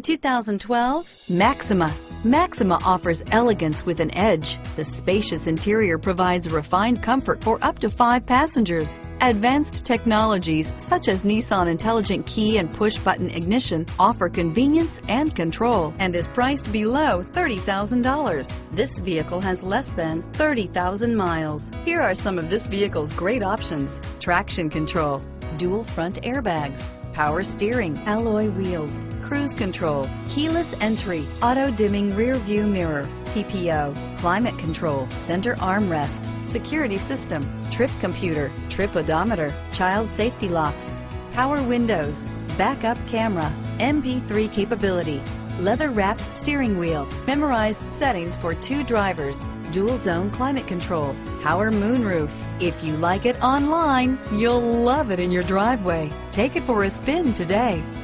2012 Maxima. Maxima offers elegance with an edge. The spacious interior provides refined comfort for up to 5 passengers. Advanced technologies such as Nissan Intelligent Key and push-button ignition offer convenience and control and is priced below $30,000. This vehicle has less than 30,000 miles. Here are some of this vehicle's great options: traction control, dual front airbags, power steering, alloy wheels, cruise control, keyless entry, auto-dimming rear-view mirror, PPO, climate control, center armrest, security system, trip computer, trip odometer, child safety locks, power windows, backup camera, MP3 capability, leather-wrapped steering wheel, memorized settings for 2 drivers, dual-zone climate control, power moonroof. If you like it online, you'll love it in your driveway. Take it for a spin today.